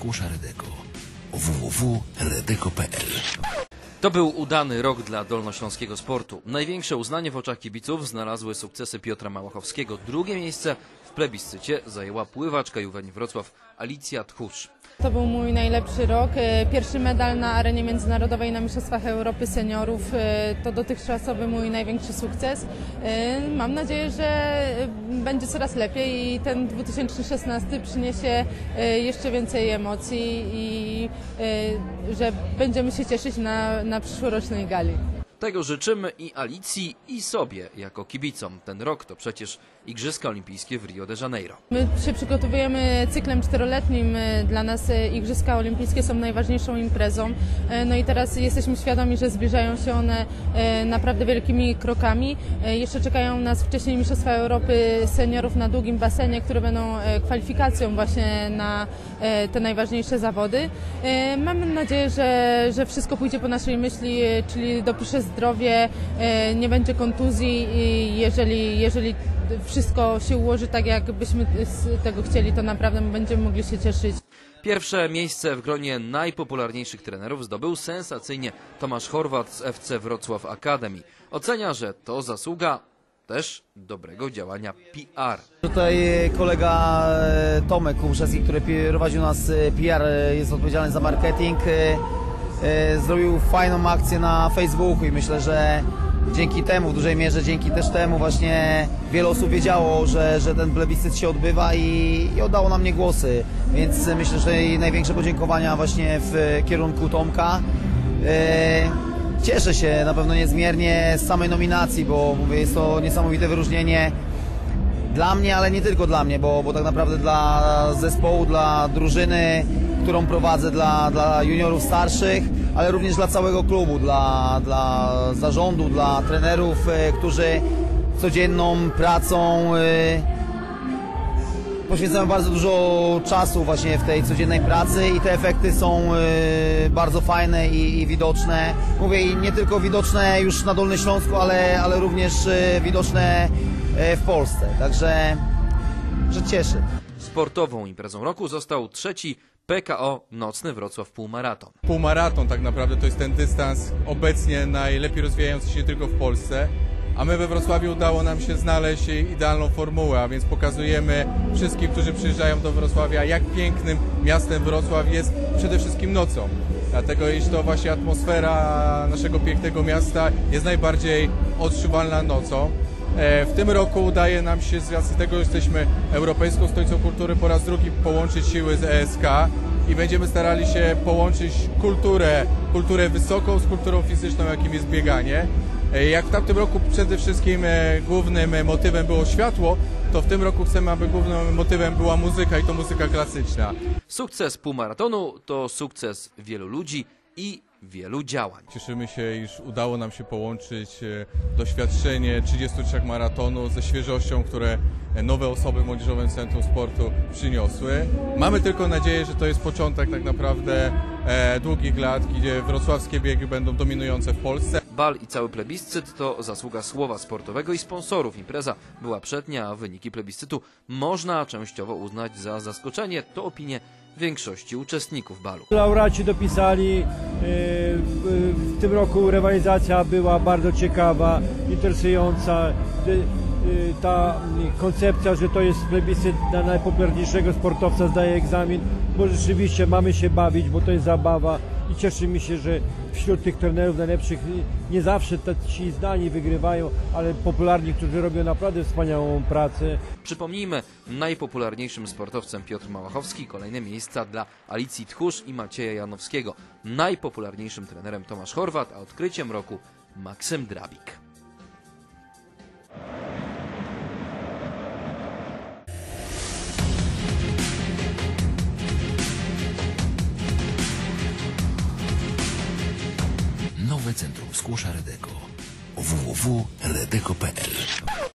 w Usa Redeko. www.redeko.pl. To był udany rok dla dolnośląskiego sportu. Największe uznanie w oczach kibiców znalazły sukcesy Piotra Małachowskiego. Drugie miejsce w plebiscycie zajęła pływaczka Juventus Wrocław Alicja Tchórz. To był mój najlepszy rok. Pierwszy medal na arenie międzynarodowej na Mistrzostwach Europy Seniorów. To dotychczasowy mój największy sukces. Mam nadzieję, że będzie coraz lepiej i ten 2016 przyniesie jeszcze więcej emocji i że będziemy się cieszyć na przyszłorocznej gali. Tego życzymy i Alicji, i sobie jako kibicom. Ten rok to przecież Igrzyska Olimpijskie w Rio de Janeiro. My się przygotowujemy cyklem czteroletnim. Dla nas Igrzyska Olimpijskie są najważniejszą imprezą. No i teraz jesteśmy świadomi, że zbliżają się one naprawdę wielkimi krokami. Jeszcze czekają nas wcześniej Mistrzostwa Europy Seniorów na długim basenie, które będą kwalifikacją właśnie na te najważniejsze zawody. Mamy nadzieję, że wszystko pójdzie po naszej myśli, czyli dopisze zdrowie, nie będzie kontuzji i jeżeli wszystko się ułoży tak, jakbyśmy tego chcieli, to naprawdę będziemy mogli się cieszyć. Pierwsze miejsce w gronie najpopularniejszych trenerów zdobył sensacyjnie Tomasz Horwat z FC Wrocław Academy. Ocenia, że to zasługa też dobrego działania PR. Tutaj kolega Tomek Kłórzecki, który prowadził nas PR, jest odpowiedzialny za marketing. Zrobił fajną akcję na Facebooku i myślę, że dzięki temu, w dużej mierze dzięki też temu właśnie wiele osób wiedziało, że ten plebiscyt się odbywa i oddało na mnie głosy. Więc myślę, że i największe podziękowania właśnie w kierunku Tomka. Cieszę się na pewno niezmiernie z samej nominacji, bo mówię, jest to niesamowite wyróżnienie dla mnie, ale nie tylko dla mnie, bo tak naprawdę dla zespołu, dla drużyny, którą prowadzę, dla juniorów starszych, ale również dla całego klubu, dla zarządu, dla trenerów, którzy codzienną pracą poświęcają bardzo dużo czasu właśnie w tej codziennej pracy i te efekty są bardzo fajne i widoczne. Mówię, i nie tylko widoczne już na Dolnym Śląsku, ale również widoczne w Polsce, także że cieszy. Sportową imprezą roku został trzeci PKO Nocny Wrocław Półmaraton. Półmaraton tak naprawdę to jest ten dystans obecnie najlepiej rozwijający się nie tylko w Polsce, a my we Wrocławiu udało nam się znaleźć idealną formułę, a więc pokazujemy wszystkim, którzy przyjeżdżają do Wrocławia, jak pięknym miastem Wrocław jest przede wszystkim nocą. Dlatego, iż to właśnie atmosfera naszego pięknego miasta jest najbardziej odczuwalna nocą. W tym roku udaje nam się, z racji tego, że jesteśmy Europejską Stolicą Kultury, po raz drugi połączyć siły z ESK i będziemy starali się połączyć kulturę wysoką z kulturą fizyczną, jakim jest bieganie. Jak w tamtym roku przede wszystkim głównym motywem było światło, to w tym roku chcemy, aby głównym motywem była muzyka i to muzyka klasyczna. Sukces półmaratonu to sukces wielu ludzi i wielu działań. Cieszymy się, iż udało nam się połączyć doświadczenie 33 maratonów ze świeżością, które nowe osoby w Młodzieżowym Centrum Sportu przyniosły. Mamy tylko nadzieję, że to jest początek tak naprawdę długich lat, gdzie wrocławskie biegi będą dominujące w Polsce. Bal i cały plebiscyt to zasługa Słowa Sportowego i sponsorów. Impreza była przednia, a wyniki plebiscytu można częściowo uznać za zaskoczenie. To opinie większości uczestników balu. Laureaci dopisali, w tym roku rywalizacja była bardzo ciekawa, interesująca. Ta koncepcja, że to jest plebiscyt na najpopularniejszego sportowca zdaje egzamin, bo rzeczywiście mamy się bawić, bo to jest zabawa i cieszymy się, że wśród tych trenerów najlepszych nie zawsze ci znani wygrywają, ale popularni, którzy robią naprawdę wspaniałą pracę. Przypomnijmy, najpopularniejszym sportowcem Piotr Małachowski, kolejne miejsca dla Alicji Tchórz i Macieja Janowskiego. Najpopularniejszym trenerem Tomasz Horwat, a odkryciem roku Maksym Drabik. Centrum Skłusza Redeko. www.redeko.pl